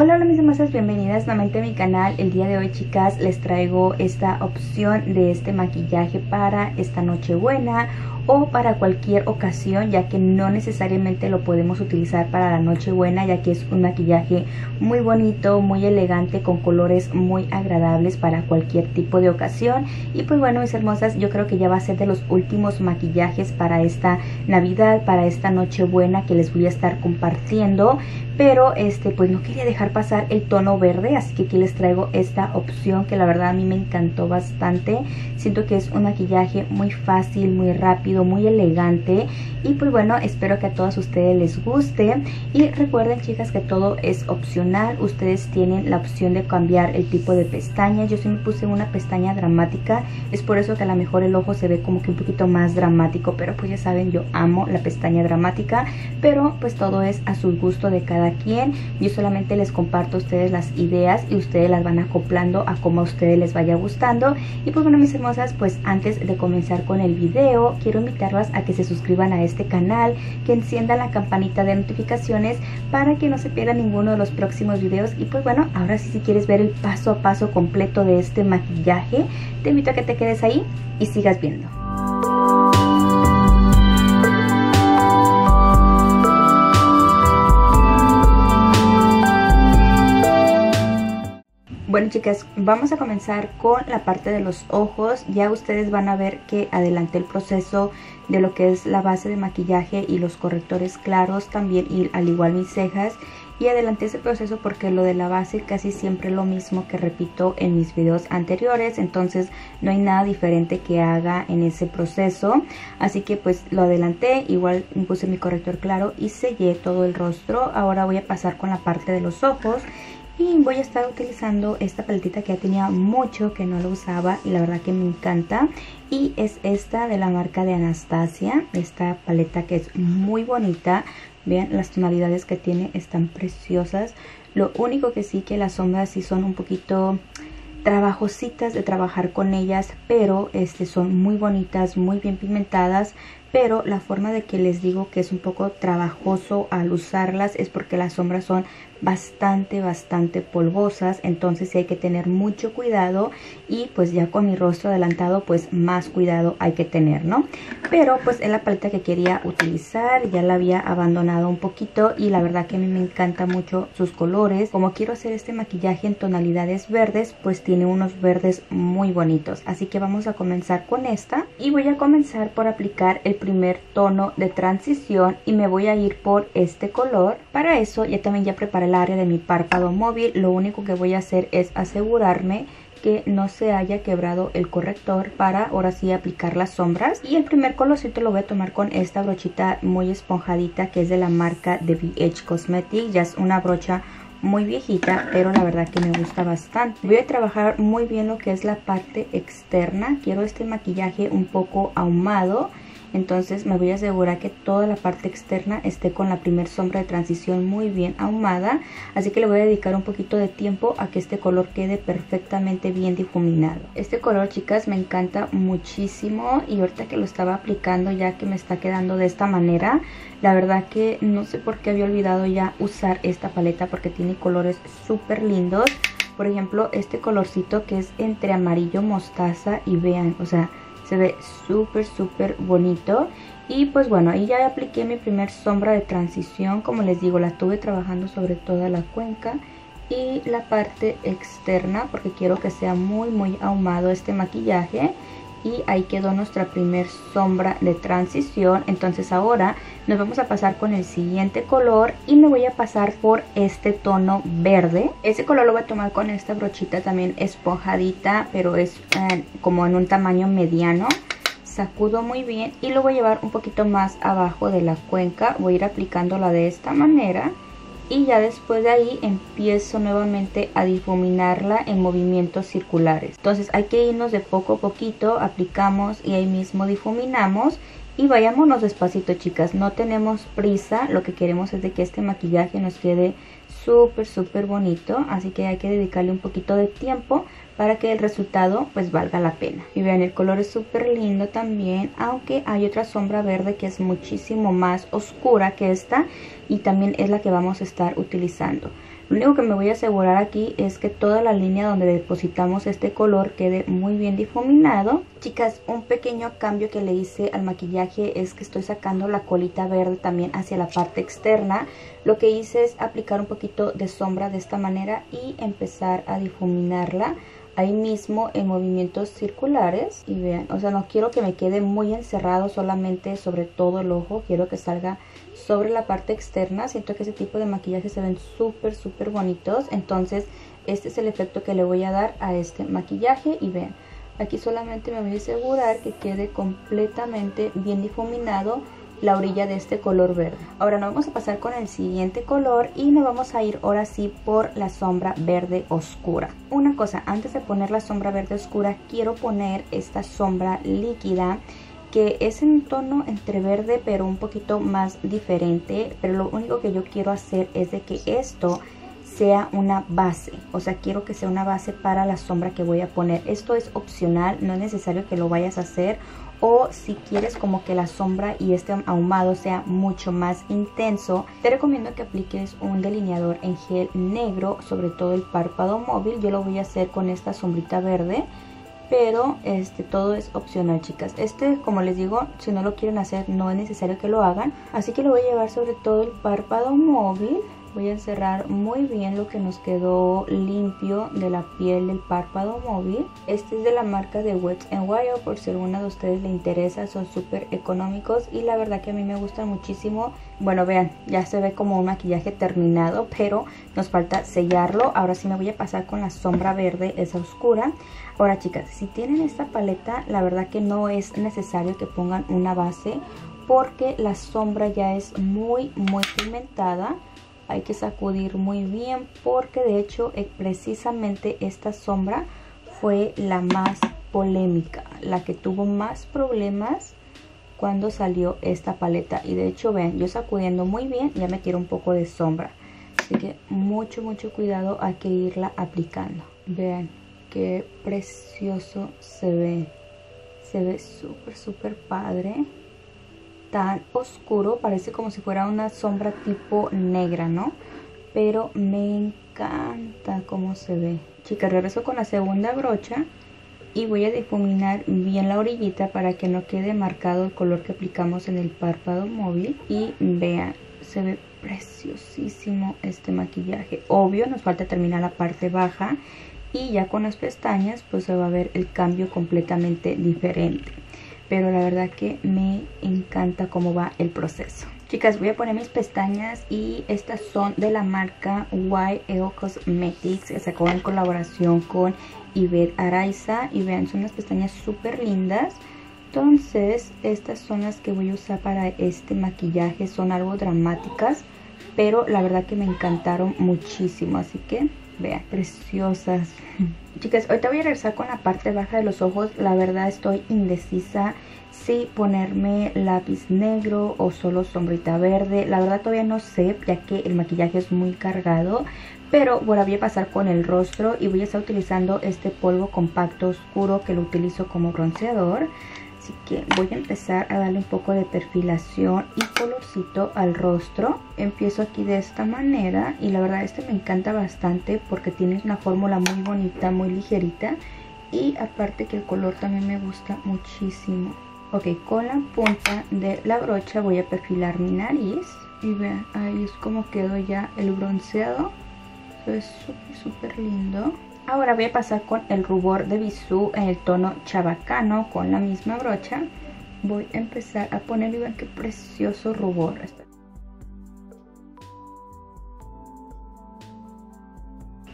Hola, hola mis hermosas, bienvenidas nuevamente a mi canal. El día de hoy, chicas, les traigo esta opción de este maquillaje para esta Nochebuena o para cualquier ocasión, ya que no necesariamente lo podemos utilizar para la Nochebuena, ya que es un maquillaje muy bonito, muy elegante, con colores muy agradables para cualquier tipo de ocasión. Y pues bueno, mis hermosas, yo creo que ya va a ser de los últimos maquillajes para esta Navidad, para esta Nochebuena que les voy a estar compartiendo. Pero pues no quería dejar pasar el tono verde, así que aquí les traigo esta opción que la verdad a mí me encantó bastante. Siento que es un maquillaje muy fácil, muy rápido, muy elegante. Y pues bueno, espero que a todas ustedes les guste. Y recuerden, chicas, que todo es opcional. Ustedes tienen la opción de cambiar el tipo de pestaña. Yo sí me puse una pestaña dramática. Es por eso que a lo mejor el ojo se ve como que un poquito más dramático. Pero pues ya saben, yo amo la pestaña dramática. Pero pues todo es a su gusto de cada quien. Yo solamente les comparto a ustedes las ideas y ustedes las van acoplando a como a ustedes les vaya gustando. Y pues bueno, mis hermosas, pues antes de comenzar con el video, quiero invitarlas a que se suscriban a este canal, que enciendan la campanita de notificaciones para que no se pierda ninguno de los próximos videos. Y pues bueno, ahora sí, si quieres ver el paso a paso completo de este maquillaje, te invito a que te quedes ahí y sigas viendo. Bueno, chicas, vamos a comenzar con la parte de los ojos. Ya ustedes van a ver que adelanté el proceso de lo que es la base de maquillaje y los correctores claros también, y al igual mis cejas. Y adelanté ese proceso porque lo de la base casi siempre es lo mismo que repito en mis videos anteriores. Entonces no hay nada diferente que haga en ese proceso. Así que pues lo adelanté, igual puse mi corrector claro y sellé todo el rostro. Ahora voy a pasar con la parte de los ojos. Y voy a estar utilizando esta paletita que ya tenía mucho que no la usaba y la verdad que me encanta. Y es esta de la marca de Anastasia, esta paleta que es muy bonita. Vean, las tonalidades que tiene están preciosas. Lo único que sí, que las sombras sí son un poquito trabajositas de trabajar con ellas, pero son muy bonitas, muy bien pigmentadas. Pero la forma de que les digo que es un poco trabajoso al usarlas es porque las sombras son bastante polvosas. Entonces sí hay que tener mucho cuidado, y pues ya con mi rostro adelantado pues más cuidado hay que tener, ¿no? Pero pues es la paleta que quería utilizar, ya la había abandonado un poquito y la verdad que a mí me encanta mucho sus colores. Como quiero hacer este maquillaje en tonalidades verdes, pues tiene unos verdes muy bonitos. Así que vamos a comenzar con esta y voy a comenzar por aplicar el primer tono de transición y me voy a ir por este color. Para eso ya preparé el área de mi párpado móvil. Lo único que voy a hacer es asegurarme que no se haya quebrado el corrector para ahora sí aplicar las sombras. Y el primer colorcito lo voy a tomar con esta brochita muy esponjadita que es de la marca de BH Cosmetics. Ya es una brocha muy viejita, pero la verdad que me gusta bastante. Voy a trabajar muy bien lo que es la parte externa. Quiero este maquillaje un poco ahumado. Entonces me voy a asegurar que toda la parte externa esté con la primer sombra de transición muy bien ahumada. Así que le voy a dedicar un poquito de tiempo a que este color quede perfectamente bien difuminado. Este color, chicas, me encanta muchísimo. Y ahorita que lo estaba aplicando, ya que me está quedando de esta manera, la verdad que no sé por qué había olvidado ya usar esta paleta, porque tiene colores súper lindos. Por ejemplo, este colorcito que es entre amarillo mostaza, y vean, o sea, se ve súper bonito. Y pues bueno, ahí ya apliqué mi primer sombra de transición. Como les digo, la estuve trabajando sobre toda la cuenca y la parte externa, porque quiero que sea muy ahumado este maquillaje. Y ahí quedó nuestra primer sombra de transición. Entonces ahora nos vamos a pasar con el siguiente color y me voy a pasar por este tono verde. Ese color lo voy a tomar con esta brochita también esponjadita, pero es como en un tamaño mediano. Sacudo muy bien y lo voy a llevar un poquito más abajo de la cuenca. Voy a ir aplicándola de esta manera. Y ya después de ahí empiezo nuevamente a difuminarla en movimientos circulares. Entonces hay que irnos de poco a poquito, aplicamos y ahí mismo difuminamos. Y vayámonos despacito, chicas, no tenemos prisa. Lo que queremos es de que este maquillaje nos quede súper bonito. Así que hay que dedicarle un poquito de tiempo para que el resultado pues valga la pena. Y vean, el color es súper lindo también, aunque hay otra sombra verde que es muchísimo más oscura que esta y también es la que vamos a estar utilizando. Lo único que me voy a asegurar aquí es que toda la línea donde depositamos este color quede muy bien difuminado. Chicas, un pequeño cambio que le hice al maquillaje es que estoy sacando la colita verde también hacia la parte externa. Lo que hice es aplicar un poquito de sombra de esta manera y empezar a difuminarla ahí mismo en movimientos circulares. Y vean, o sea, no quiero que me quede muy encerrado solamente sobre todo el ojo, quiero que salga sobre la parte externa. Siento que ese tipo de maquillaje se ven súper bonitos, entonces este es el efecto que le voy a dar a este maquillaje. Y vean, aquí solamente me voy a asegurar que quede completamente bien difuminado la orilla de este color verde. Ahora nos vamos a pasar con el siguiente color y nos vamos a ir ahora sí por la sombra verde oscura. Una cosa, antes de poner la sombra verde oscura quiero poner esta sombra líquida que es en tono entre verde pero un poquito más diferente, pero lo único que yo quiero hacer es de que esto sea una base, o sea, quiero que sea una base para la sombra que voy a poner. Esto es opcional, no es necesario que lo vayas a hacer, o si quieres como que la sombra y este ahumado sea mucho más intenso, te recomiendo que apliques un delineador en gel negro, sobre todo el párpado móvil. Yo lo voy a hacer con esta sombrita verde, pero todo es opcional, chicas. Como les digo, si no lo quieren hacer no es necesario que lo hagan, así que lo voy a llevar sobre todo el párpado móvil. Voy a encerrar muy bien lo que nos quedó limpio de la piel del párpado móvil. Este es de la marca de Wet n Wild, por si alguna de ustedes le interesa. Son súper económicos y la verdad que a mí me gustan muchísimo. Bueno, vean, ya se ve como un maquillaje terminado, pero nos falta sellarlo. Ahora sí me voy a pasar con la sombra verde, esa oscura. Ahora, chicas, si tienen esta paleta, la verdad que no es necesario que pongan una base porque la sombra ya es muy pigmentada. Hay que sacudir muy bien porque de hecho precisamente esta sombra fue la más polémica, la que tuvo más problemas cuando salió esta paleta. Y de hecho, vean, yo sacudiendo muy bien ya me tiró un poco de sombra. Así que mucho cuidado, hay que irla aplicando. Vean qué precioso se ve. Se ve súper padre. Tan oscuro, parece como si fuera una sombra tipo negra, ¿no? Pero me encanta cómo se ve. Chicas, regreso con la segunda brocha y voy a difuminar bien la orillita para que no quede marcado el color que aplicamos en el párpado móvil. Y vean, se ve preciosísimo este maquillaje. Obvio, nos falta terminar la parte baja y ya con las pestañas pues se va a ver el cambio completamente diferente. Pero la verdad que me encanta cómo va el proceso. Chicas, voy a poner mis pestañas y estas son de la marca Y.E.O. Cosmetics. Se sacó en colaboración con Ivet Araiza. Y vean, son unas pestañas súper lindas. Entonces, estas son las que voy a usar para este maquillaje. Son algo dramáticas, pero la verdad que me encantaron muchísimo. Así que vean, preciosas. Chicas, ahorita voy a regresar con la parte baja de los ojos. La verdad estoy indecisa si ponerme lápiz negro o solo sombrita verde. La verdad todavía no sé, ya que el maquillaje es muy cargado. Pero bueno, voy a pasar con el rostro y voy a estar utilizando este polvo compacto oscuro que lo utilizo como bronceador. Así que voy a empezar a darle un poco de perfilación y colorcito al rostro. Empiezo aquí de esta manera y la verdad este me encanta bastante porque tiene una fórmula muy bonita, muy ligerita. Y aparte que el color también me gusta muchísimo. Ok, con la punta de la brocha voy a perfilar mi nariz. Y vean, ahí es como quedó ya el bronceado. Eso es súper lindo. Ahora voy a pasar con el rubor de Bisú en el tono chabacano con la misma brocha. Voy a empezar a poner, y vean qué precioso rubor.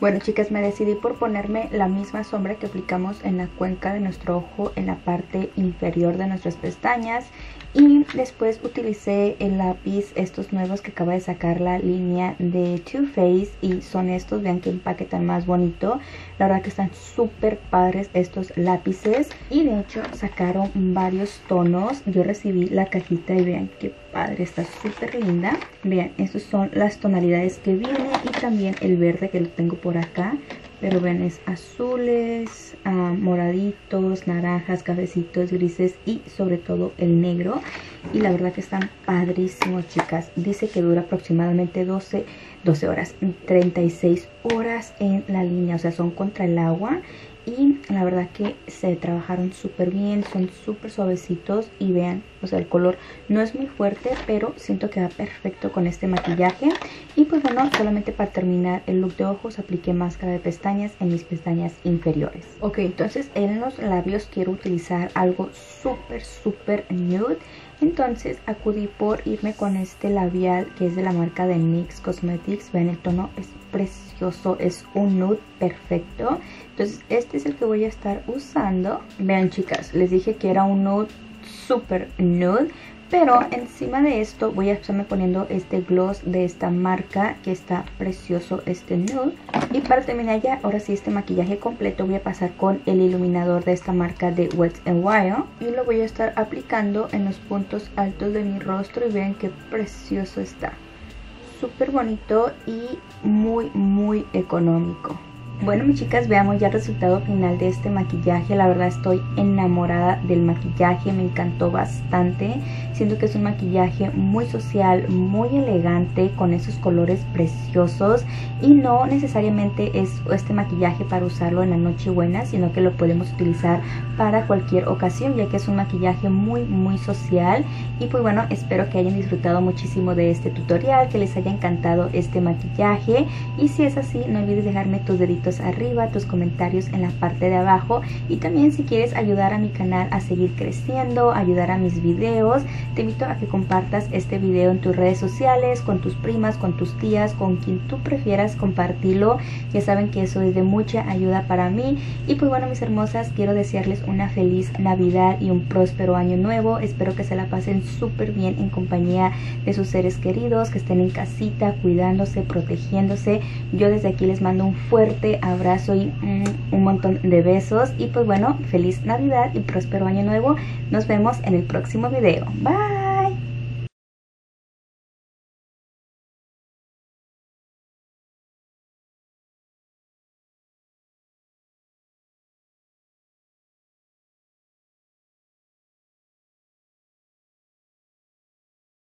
Bueno, chicas, me decidí por ponerme la misma sombra que aplicamos en la cuenca de nuestro ojo, en la parte inferior de nuestras pestañas. Y después utilicé el lápiz, estos nuevos que acaba de sacar la línea de Too Faced. Y son estos, vean qué empaque tan más bonito. La verdad que están súper padres estos lápices. Y de hecho sacaron varios tonos. Yo recibí la cajita y vean qué padre, está súper linda. Vean, estas son las tonalidades que vienen y también el verde que lo tengo por acá. Pero vean, es azules, moraditos, naranjas, cafecitos, grises y sobre todo el negro. Y la verdad que están padrísimos, chicas. Dice que dura aproximadamente 12 12 horas, 36 horas en la línea, o sea, son contra el agua. Y la verdad que se trabajaron súper bien, son súper suavecitos y vean, o sea, el color no es muy fuerte, pero siento que va perfecto con este maquillaje. Y pues bueno, solamente para terminar el look de ojos, apliqué máscara de pestañas en mis pestañas inferiores. Ok, entonces en los labios quiero utilizar algo súper, súper nude. Entonces acudí por irme con este labial que es de la marca de NYX Cosmetics. Vean, el tono es precioso, es un nude perfecto. Entonces este es el que voy a estar usando. Vean, chicas, les dije que era un nude super nude, pero encima de esto voy a estarme poniendo este gloss de esta marca que está precioso, este nude. Y para terminar ya, ahora sí, este maquillaje completo, voy a pasar con el iluminador de esta marca de Wet n Wild y lo voy a estar aplicando en los puntos altos de mi rostro. Y vean qué precioso está, súper bonito y muy muy económico. Bueno, mis chicas, veamos ya el resultado final de este maquillaje. La verdad estoy enamorada del maquillaje, me encantó bastante. Siento que es un maquillaje muy social, muy elegante, con esos colores preciosos. Y no necesariamente es este maquillaje para usarlo en la Nochebuena, sino que lo podemos utilizar para cualquier ocasión, ya que es un maquillaje muy, muy social. Y pues bueno, espero que hayan disfrutado muchísimo de este tutorial, que les haya encantado este maquillaje. Y si es así, no olvides dejarme tus deditos arriba, tus comentarios en la parte de abajo, y también si quieres ayudar a mi canal a seguir creciendo, ayudar a mis videos, te invito a que compartas este video en tus redes sociales, con tus primas, con tus tías, con quien tú prefieras compartirlo. Ya saben que eso es de mucha ayuda para mí. Y pues bueno, mis hermosas, quiero desearles una feliz Navidad y un próspero año nuevo. Espero que se la pasen súper bien en compañía de sus seres queridos, que estén en casita cuidándose, protegiéndose. Yo desde aquí les mando un fuerte abrazo y un montón de besos. Y pues bueno, feliz Navidad y próspero año nuevo. Nos vemos en el próximo video. Bye.